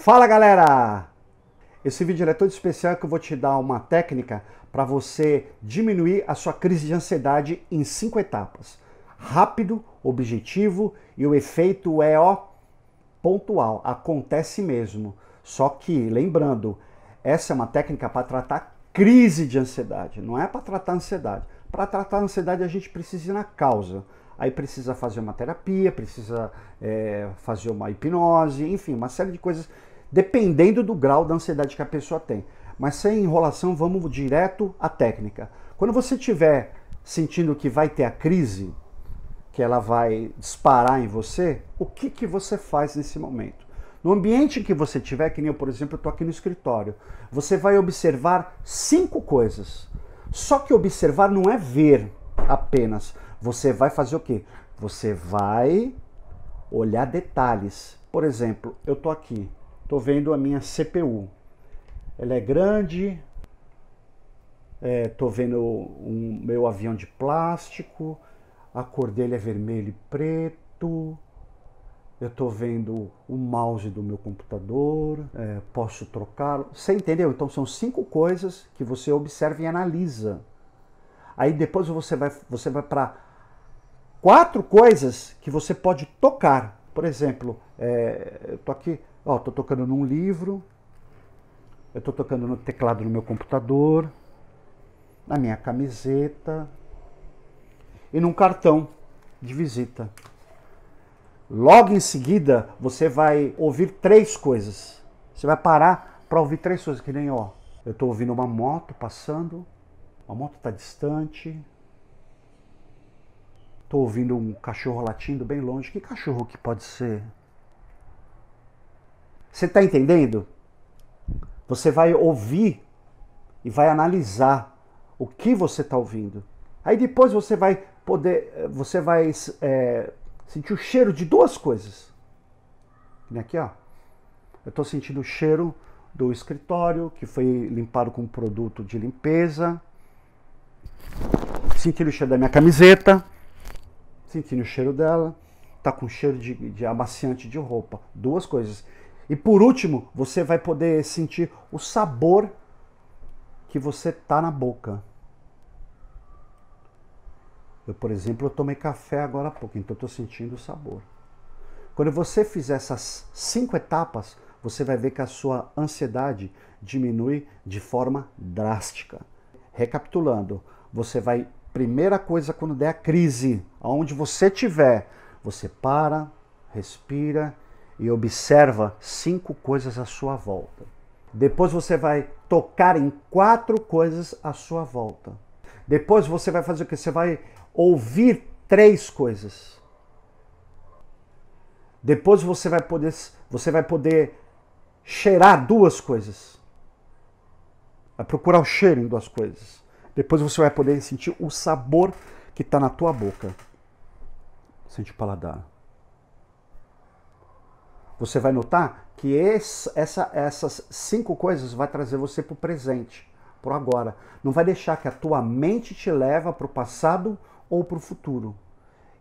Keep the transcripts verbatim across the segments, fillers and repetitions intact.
Fala galera! Esse vídeo é todo especial que eu vou te dar uma técnica para você diminuir a sua crise de ansiedade em cinco etapas. Rápido, objetivo e o efeito é ó, pontual, acontece mesmo. Só que, lembrando, essa é uma técnica para tratar crise de ansiedade, não é para tratar ansiedade. Para tratar ansiedade a gente precisa ir na causa. Aí precisa fazer uma terapia, precisa é, fazer uma hipnose, enfim, uma série de coisas, dependendo do grau da ansiedade que a pessoa tem. Mas sem enrolação, vamos direto à técnica. Quando você estiver sentindo que vai ter a crise, que ela vai disparar em você, o que, que você faz nesse momento? No ambiente que você estiver, que nem eu, por exemplo, estou aqui no escritório, você vai observar cinco coisas. Só que observar não é ver apenas. Você vai fazer o quê? Você vai olhar detalhes. Por exemplo, eu tô aqui, tô vendo a minha C P U. Ela é grande, é, tô vendo o um, meu avião de plástico, a cor dele é vermelho e preto. Eu tô vendo o mouse do meu computador, é, posso trocá-lo. Você entendeu? Então são cinco coisas que você observa e analisa. Aí depois você vai, você vai para quatro coisas que você pode tocar. Por exemplo, é, eu tô aqui, ó, tô tocando num livro, eu tô tocando no teclado do meu computador, na minha camiseta e num cartão de visita. Logo em seguida, você vai ouvir três coisas. Você vai parar para ouvir três coisas, que nem, ó, eu tô ouvindo uma moto passando. A moto está distante. Estou ouvindo um cachorro latindo bem longe. Que cachorro que pode ser? Você está entendendo? Você vai ouvir e vai analisar o que você está ouvindo. Aí depois você vai poder, você vai é, sentir o cheiro de duas coisas. E aqui, ó, eu estou sentindo o cheiro do escritório que foi limpado com um produto de limpeza. Sentindo o cheiro da minha camiseta, sentindo o cheiro dela, tá com cheiro de, de amaciante de roupa, duas coisas. E por último, você vai poder sentir o sabor que você tá na boca. Eu, por exemplo, eu tomei café agora há pouco, então eu tô sentindo o sabor. Quando você fizer essas cinco etapas, você vai ver que a sua ansiedade diminui de forma drástica. Recapitulando, você vai, primeira coisa, quando der a crise, aonde você estiver, você para, respira e observa cinco coisas à sua volta. Depois você vai tocar em quatro coisas à sua volta. Depois você vai fazer o que? Você vai ouvir três coisas. Depois você vai poder, você vai poder cheirar duas coisas. Vai procurar o cheiro em duas coisas. Depois você vai poder sentir o sabor que está na tua boca. Sente o paladar. Você vai notar que esse, essa, essas cinco coisas vai trazer você para o presente, para o agora. Não vai deixar que a tua mente te leve para o passado ou para o futuro.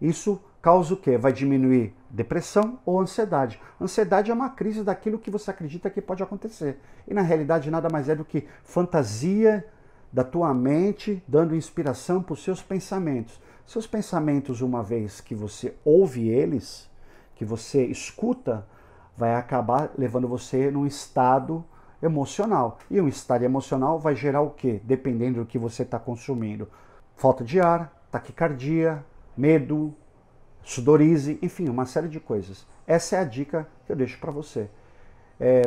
Isso causa o quê? Vai diminuir depressão ou ansiedade. Ansiedade é uma crise daquilo que você acredita que pode acontecer. E na realidade nada mais é do que fantasia da tua mente dando inspiração para os seus pensamentos. Seus pensamentos, uma vez que você ouve eles, que você escuta, vai acabar levando você num estado emocional. E um estado emocional vai gerar o quê? Dependendo do que você está consumindo. Falta de ar, taquicardia, medo, sudorize, enfim, uma série de coisas. Essa é a dica que eu deixo para você. É,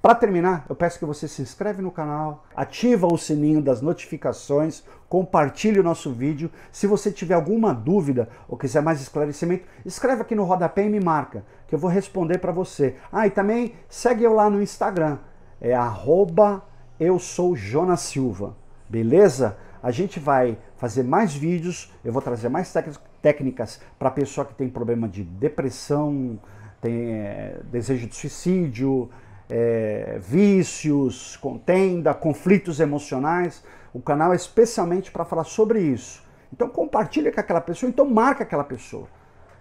para terminar, eu peço que você se inscreve no canal, ativa o sininho das notificações, compartilhe o nosso vídeo. Se você tiver alguma dúvida ou quiser mais esclarecimento, escreve aqui no rodapé e me marca, que eu vou responder para você. Ah, e também segue eu lá no Instagram, é arroba eusoujonasilva, beleza? A gente vai fazer mais vídeos, eu vou trazer mais técnicas para pessoa que tem problema de depressão, tem é, desejo de suicídio, é, vícios, contenda, conflitos emocionais. O canal é especialmente para falar sobre isso. Então compartilha com aquela pessoa, então marca aquela pessoa.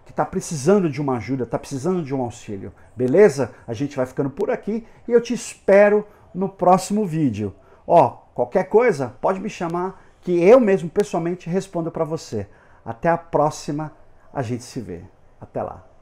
que está precisando de uma ajuda, está precisando de um auxílio. Beleza? A gente vai ficando por aqui e eu te espero no próximo vídeo. Ó, qualquer coisa, pode me chamar que eu mesmo pessoalmente respondo para você. Até a próxima, a gente se vê. Até lá.